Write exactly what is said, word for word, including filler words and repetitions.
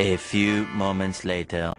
A few moments later.